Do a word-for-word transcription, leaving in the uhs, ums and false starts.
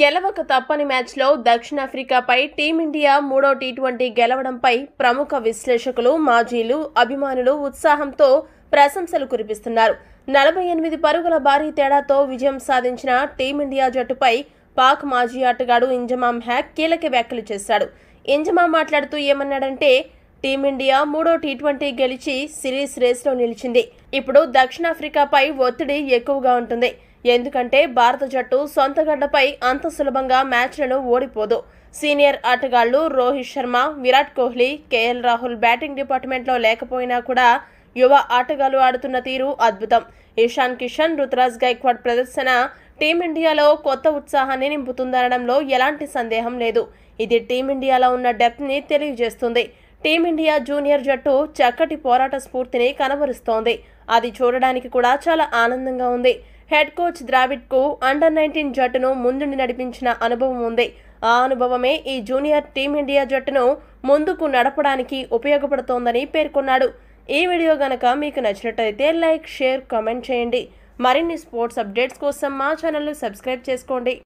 గెలవక తప్పని మ్యాచ్లో దక్షిణాఫ్రికాపై టీమ్ ఇండియా మూడో టీ ట్వంటీ గెలవడంపై ప్రముఖ విశ్లేషకులు మాజీలు అభిమానులు ఉత్సాహంతో ప్రశంసలు కురిపిస్తున్నారు। నలభై ఎనిమిది పరుగుల భారీ తేడాతో విజయం సాధించిన టీమ్ ఇండియా జట్టుపై పాక్ మాజీ ఆటగాడు ఇంజమామ్ హ్యాక్ కీలక వ్యాఖ్యలు చేశాడు। ఇంజమామ్ మాట్లాడుతూ ఏమన్నాడంటే, టీమ్ ఇండియా మూడో టీ ట్వంటీ గెలిచి సిరీస్ రేస్లో నిలిచింది। ఇప్పుడు దక్షిణాఫ్రికాపై ఒత్తిడి ఎక్కువగా ఉంటుంది, ఎందుకంటే భారత జట్టు సొంతగడ్డపై అంత సులభంగా మ్యాచ్లను ఓడిపోదు। సీనియర్ ఆటగాళ్లు రోహిత్ శర్మ, విరాట్ కోహ్లీ, కేఎల్ రాహుల్ బ్యాటింగ్ డిపార్ట్మెంట్లో లేకపోయినా కూడా యువ ఆటగాళ్లు ఆడుతున్న తీరు అద్భుతం। ఈశాన్ కిషన్, ఋతురాజ్ గైక్వాడ్ ప్రదర్శన టీమిండియాలో కొత్త ఉత్సాహాన్ని నింపుతుందనడంలో ఎలాంటి సందేహం లేదు। ఇది టీమిండియాలో ఉన్న డెప్త్ని తెలియజేస్తుంది। టీమిండియా జూనియర్ జట్టు చక్కటి పోరాట స్ఫూర్తిని కనబరుస్తోంది, అది చూడడానికి కూడా చాలా ఆనందంగా ఉంది। हेड कोच द्राविड़ को अंडर नय्न्टीन జట్టును ముందుండి నడిపించిన అనుభవం ఉంది। ఆ అనుభవమే ఈ జూనియర్ టీమ్ ఇండియా జట్టును ముందుకు నడపడానికి ఉపయోగపడుతోందని పేర్కొన్నాడు। ఈ వీడియో గనక మీకు నచ్చినట్లయితే లైక్, షేర్, కామెంట్ చేయండి। మరిన్ని స్పోర్ట్స్ అప్డేట్స్ కోసం మా ఛానల్ ను సబ్స్క్రైబ్ చేసుకోండి।